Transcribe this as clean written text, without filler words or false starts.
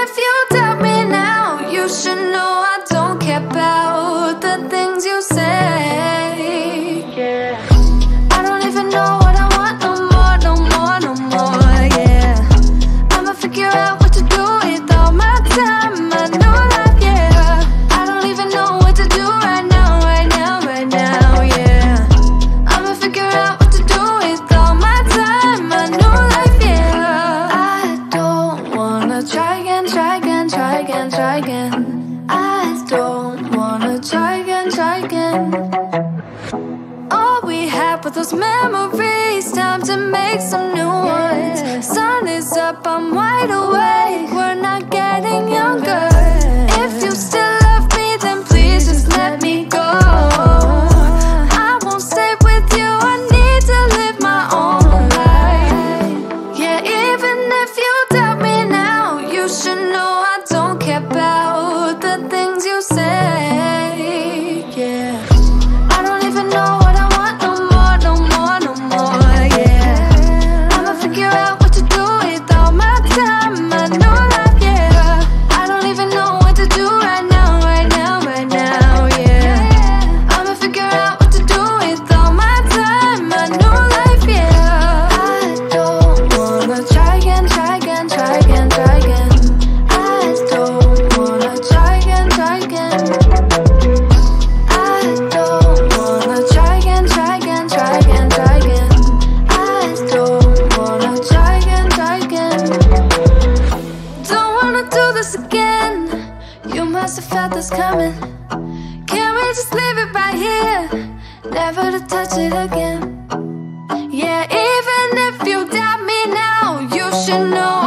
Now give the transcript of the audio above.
if you doubt me now, you should know I don't care about the things you say. Yeah. I don't even know what I want no more, no more, no more, yeah. I'ma figure out what to do with all my time, I know that, yeah. I don't even know what to do right now, right now, right now, yeah. I'ma figure out what to do with all my time, I know that, yeah. I don't wanna try again, try again, try again, try again. I don't wanna try again, try again. All we had was those memories, time to make some new ones. Sun is up, I'm wide awake, we're not getting younger. If you still love me, then please just let me go. I won't stay with you, I need to live my own life. Yeah, even if you doubt me now, you should know I don't care about the things you say. Yeah, I don't even know. Coming, can we just leave it right here, never to touch it again? Yeah, even if you doubt me now, you should know.